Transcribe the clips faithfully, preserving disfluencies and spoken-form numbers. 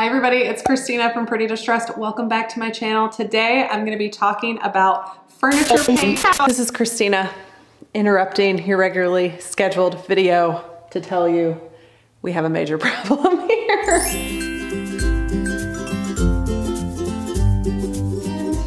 Hi everybody, it's Christina from Pretty Distressed. Welcome back to my channel. Today I'm going to be talking about furniture paint. This is Christina interrupting your regularly scheduled video to tell you we have a major problem here.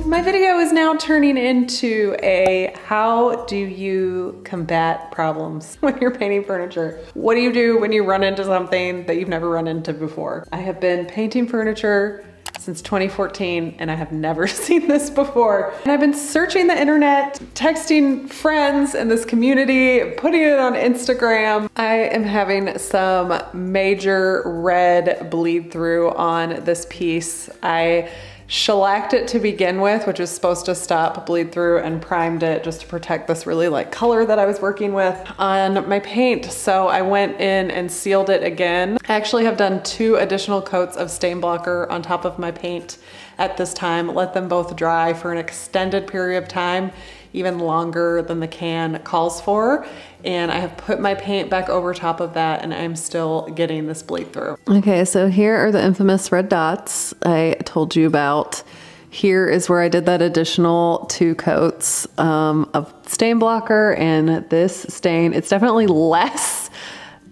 My video is now turning into a how do you combat problems when you're painting furniture? What do you do when you run into something that you've never run into before? I have been painting furniture since twenty fourteen and I have never seen this before. And I've been searching the internet, texting friends in this community, putting it on Instagram. I am having some major red bleed through on this piece. I shellacked it to begin with, which was supposed to stop bleed through, and primed it just to protect this really light color that I was working with on my paint. So I went in and sealed it again. I actually have done two additional coats of stain blocker on top of my paint at this time, let them both dry for an extended period of time, even longer than the can calls for. And I have put my paint back over top of that and I'm still getting this bleed through. Okay, so here are the infamous red dots I told you about. Here is where I did that additional two coats um, of stain blocker, and this stain, it's definitely less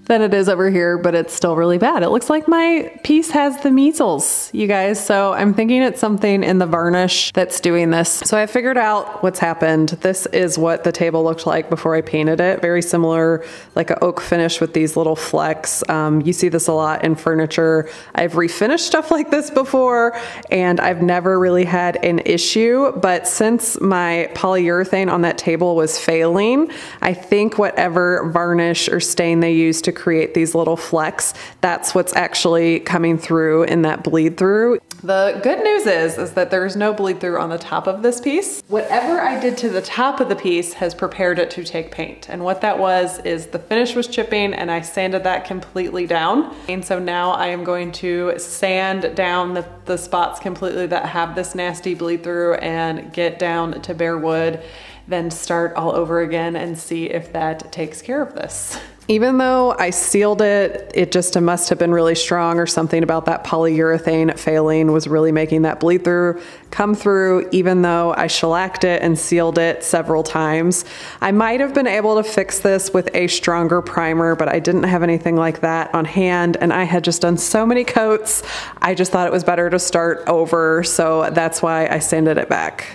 than it is over here, but it's still really bad. It looks like my piece has the measles, you guys. So I'm thinking it's something in the varnish that's doing this. So I figured out what's happened. This is what the table looked like before I painted it. Very similar, like an oak finish with these little flecks. Um, you see this a lot in furniture. I've refinished stuff like this before and I've never really had an issue, but since my polyurethane on that table was failing, I think whatever varnish or stain they used to To create these little flecks, that's what's actually coming through in that bleed through. The good news is, is that there's no bleed through on the top of this piece. Whatever I did to the top of the piece has prepared it to take paint. And what that was is the finish was chipping and I sanded that completely down. And so now I am going to sand down the, the spots completely that have this nasty bleed through and get down to bare wood, then start all over again and see if that takes care of this. Even though I sealed it, it just must have been really strong, or something about that polyurethane failing was really making that bleed through come through, even though I shellacked it and sealed it several times. I might have been able to fix this with a stronger primer, but I didn't have anything like that on hand, and I had just done so many coats, I just thought it was better to start over, so that's why I sanded it back.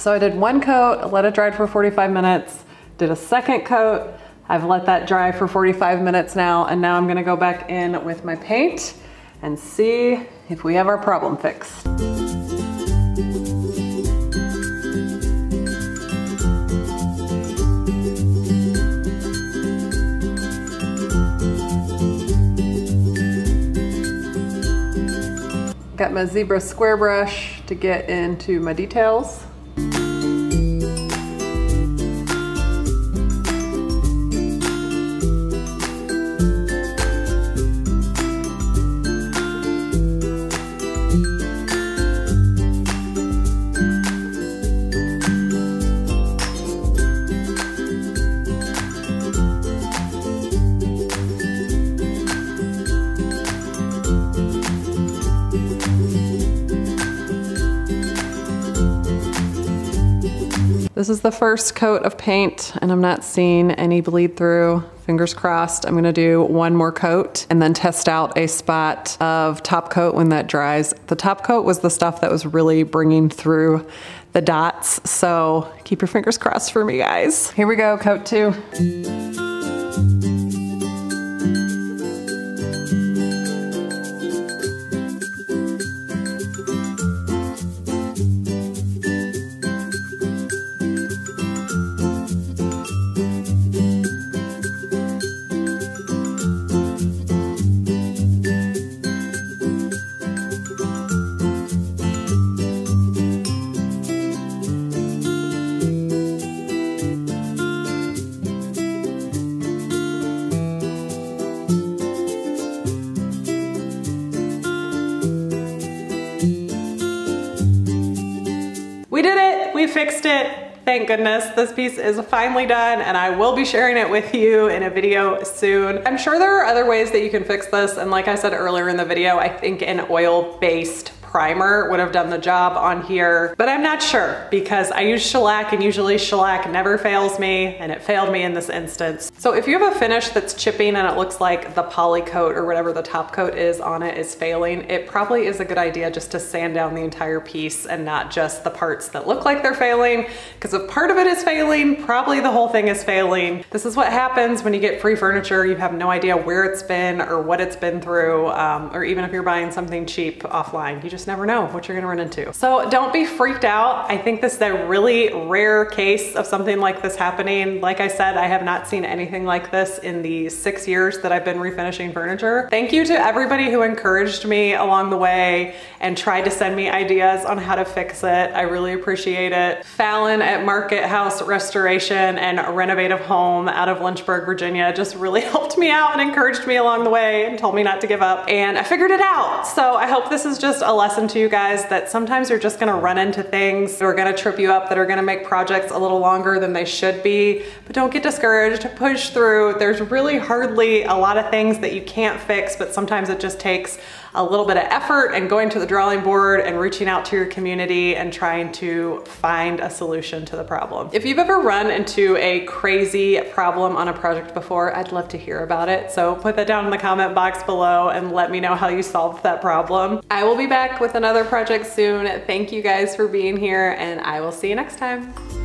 So I did one coat, let it dry for forty-five minutes, did a second coat. I've let that dry for forty-five minutes now, and now I'm gonna go back in with my paint and see if we have our problem fixed. Got my Zibra square brush to get into my details. This is the first coat of paint and I'm not seeing any bleed through. Fingers crossed. I'm gonna do one more coat and then test out a spot of top coat when that dries. The top coat was the stuff that was really bringing through the dots, so keep your fingers crossed for me, guys. Here we go, coat two. Fixed it. Thank goodness. This piece is finally done and I will be sharing it with you in a video soon. I'm sure there are other ways that you can fix this, and like I said earlier in the video, I think an oil-based primer would have done the job on here, but I'm not sure because I use shellac and usually shellac never fails me, and it failed me in this instance. So if you have a finish that's chipping and it looks like the poly coat or whatever the top coat is on it is failing, it probably is a good idea just to sand down the entire piece and not just the parts that look like they're failing, because if part of it is failing, probably the whole thing is failing. This is what happens when you get free furniture. You have no idea where it's been or what it's been through, um, or even if you're buying something cheap offline, you just never know what you're gonna run into. So don't be freaked out. I think this is a really rare case of something like this happening. Like I said, I have not seen anything like this in the six years that I've been refinishing furniture. Thank you to everybody who encouraged me along the way and tried to send me ideas on how to fix it. I really appreciate it. Fallon at Market House Restoration and Renovative Home out of Lynchburg, Virginia just really helped me out and encouraged me along the way and told me not to give up, and I figured it out. So I hope this is just a lesson Lesson to you guys that sometimes you're just gonna run into things that are gonna trip you up, that are gonna make projects a little longer than they should be, but don't get discouraged, push through. There's really hardly a lot of things that you can't fix, but sometimes it just takes a little bit of effort and going to the drawing board and reaching out to your community and trying to find a solution to the problem. If you've ever run into a crazy problem on a project before, I'd love to hear about it. So put that down in the comment box below and let me know how you solved that problem. I will be back with another project soon. Thank you guys for being here, and I will see you next time.